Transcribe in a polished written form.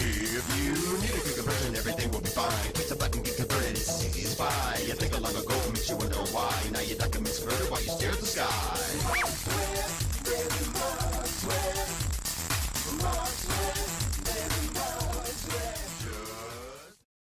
If you need a quicker version, everything will be fine. Click the button, get converted, it's easy as pie. You think a long ago, makes you wonder why. Now your documents converted while you stare at the sky.